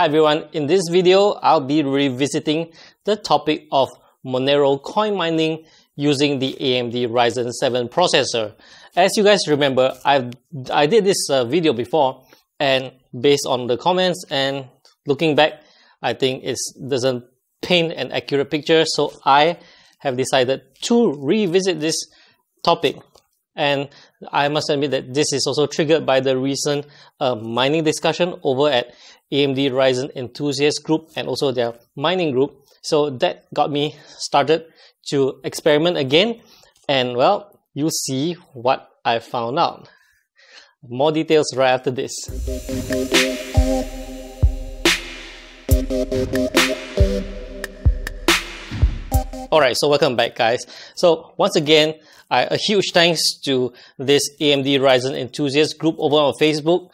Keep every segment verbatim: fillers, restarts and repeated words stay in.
Hi everyone, in this video, I'll be revisiting the topic of Monero coin mining using the A M D Ryzen seven processor. As you guys remember, I've, I did this uh, video before, and based on the comments and looking back, I think it doesn't paint an accurate picture, so I have decided to revisit this topic. And I must admit that this is also triggered by the recent uh, mining discussion over at A M D Ryzen Enthusiasts group and also their mining group. So that got me started to experiment again. And well, you see what I found out. More details right after this. Alright, so welcome back guys. So once again, I, a huge thanks to this A M D Ryzen Enthusiast group over on Facebook.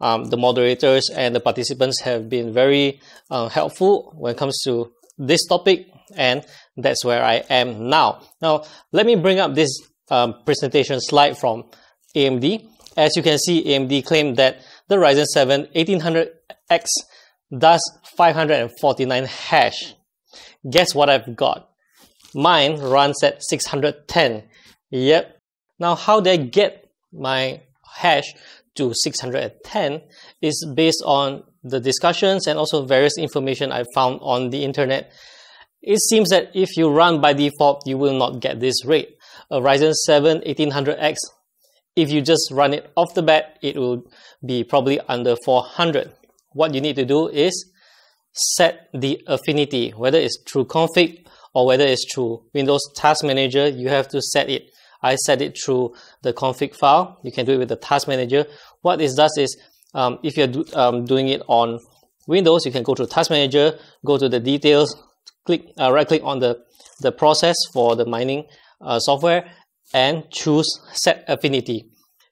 Um, the moderators and the participants have been very uh, helpful when it comes to this topic, and that's where I am now. Now, let me bring up this um, presentation slide from A M D. As you can see, A M D claimed that the Ryzen seven eighteen hundred X does five hundred forty-nine hash. Guess what I've got? Mine runs at six hundred ten. Yep. Now, how did I get my hash to six hundred ten is based on the discussions and also various information I found on the internet. It seems that if you run by default, you will not get this rate. A Ryzen seven eighteen hundred X, if you just run it off the bat, it will be probably under four hundred. What you need to do is set the affinity, whether it's through config or whether it's through Windows Task Manager, you have to set it. I set it through the config file. You can do it with the task manager. What it does is, um, if you're do, um, doing it on Windows, you can go to task manager, go to the details, click, uh, right click on the, the process for the mining uh, software and choose set affinity.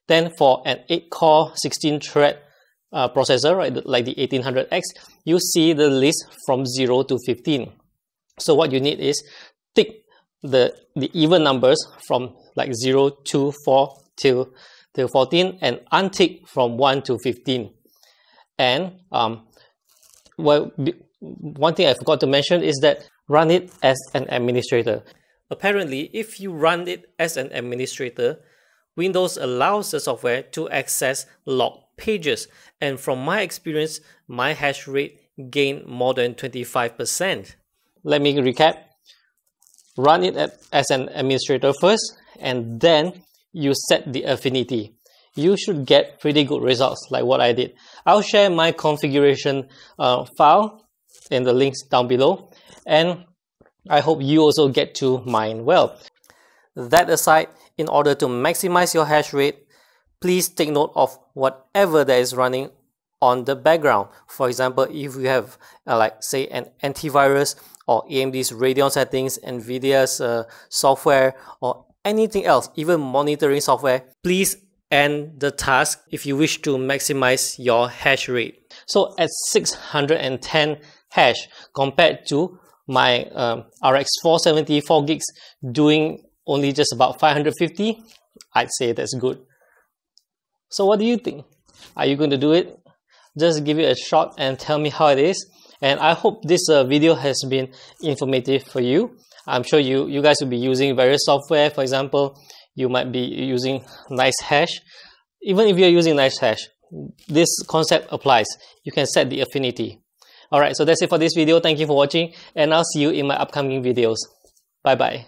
Then for an eight core, sixteen thread uh, processor, right, like the eighteen hundred X, you see the list from zero to fifteen. So what you need is tick the, the even numbers from like zero to four till fourteen and untick from one to fifteen. And um, well, one thing I forgot to mention is that run it as an administrator. Apparently, if you run it as an administrator, Windows allows the software to access log pages. And from my experience, my hash rate gained more than twenty-five percent. Let me recap. Run it at, as an administrator first, and then you set the affinity. You should get pretty good results like what I did. I'll share my configuration uh, file in the links down below, and I hope you also get to mine well. That aside, in order to maximize your hash rate, please take note of whatever that is running on the background. For example, if you have uh, like say an antivirus, or A M D's Radeon settings, NVIDIA's uh, software, or anything else, even monitoring software, please end the task if you wish to maximize your hash rate. So at six hundred ten hash compared to my um, R X four seventy four gigs doing only just about five hundred fifty, I'd say that's good. So what do you think? Are you going to do it? Just give it a shot and tell me how it is. And I hope this uh, video has been informative for you. I'm sure you, you guys will be using various software. For example, you might be using NiceHash. Even if you're using NiceHash, this concept applies. You can set the affinity. Alright, so that's it for this video. Thank you for watching, and I'll see you in my upcoming videos. Bye-bye.